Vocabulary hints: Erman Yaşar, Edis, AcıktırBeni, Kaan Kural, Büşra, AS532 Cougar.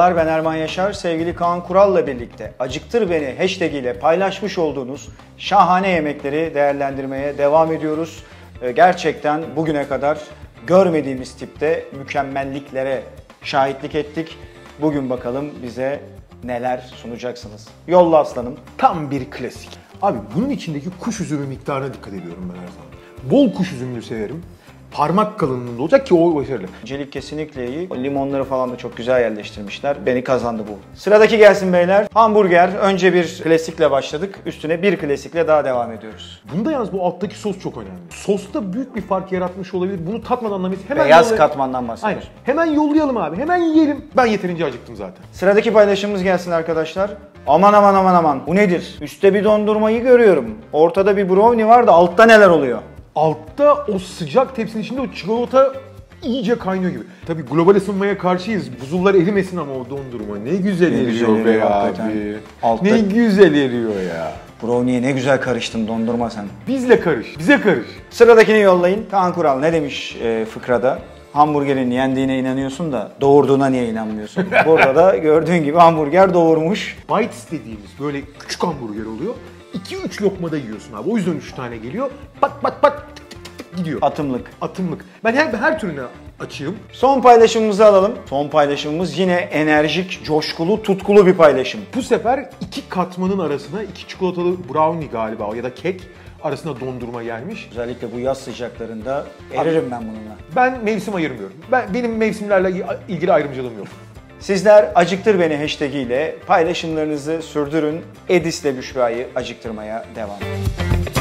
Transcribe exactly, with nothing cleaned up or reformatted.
Merhabalar, ben Erman Yaşar. Sevgili Kaan Kural'la birlikte Acıktır Beni hashtag ile paylaşmış olduğunuz şahane yemekleri değerlendirmeye devam ediyoruz. Gerçekten bugüne kadar görmediğimiz tipte mükemmelliklere şahitlik ettik. Bugün bakalım bize neler sunacaksınız. Yolla aslanım. Tam bir klasik. Abi bunun içindeki kuş üzümü miktarına dikkat ediyorum ben her zaman. Bol kuş üzümünü severim. Parmak kalınlığında olacak ki o başarılı. Celik kesinlikle iyi. Limonları falan da çok güzel yerleştirmişler. Beni kazandı bu. Sıradaki gelsin beyler. Hamburger. Önce bir klasikle başladık. Üstüne bir klasikle daha devam ediyoruz. Bunda yalnız bu alttaki sos çok önemli. Sosta büyük bir fark yaratmış olabilir. Bunu tatmadan anlamayız. Hemen Beyaz yollayalım. katmandan bahsediyoruz. Aynen. Hemen yollayalım abi. Hemen yiyelim. Ben yeterince acıktım zaten. Sıradaki paylaşımımız gelsin arkadaşlar. Aman aman aman aman. Bu nedir? Üste bir dondurmayı görüyorum. Ortada bir brownie var da altta neler oluyor? Altta o sıcak tepsinin içinde o çikolata iyice kaynıyor gibi. Tabii global ısınmaya karşıyız. Buzullar erimesin ama o dondurma ne güzel ne eriyor güzel be abi. Altta... Ne güzel eriyor ya. Brownie'ye ne güzel karıştın dondurma sen. Bizle karış, bize karış. Sıradakini yollayın. Kaan Kural ne demiş e, fıkrada? Hamburgerin yendiğine inanıyorsun da doğurduğuna niye inanmıyorsun? Burada da gördüğün gibi hamburger doğurmuş. Bites dediğimiz böyle küçük hamburger oluyor. iki üç lokmada yiyorsun abi. O yüzden üç tane geliyor. Pat pat pat tık tık tık gidiyor. Atımlık. Atımlık. Ben her, her türüne açığım. Son paylaşımımızı alalım. Son paylaşımımız yine enerjik, coşkulu, tutkulu bir paylaşım. Bu sefer iki katmanın arasına iki çikolatalı brownie galiba ya da kek arasına dondurma gelmiş. Özellikle bu yaz sıcaklarında eririm ben bununla. Ben mevsim ayırmıyorum. Ben, benim mevsimlerle ilgili ayrımcılığım yok. Sizler Acıktır Beni hashtag ile paylaşımlarınızı sürdürün. Edis'le Büşra'yı acıktırmaya devam edin.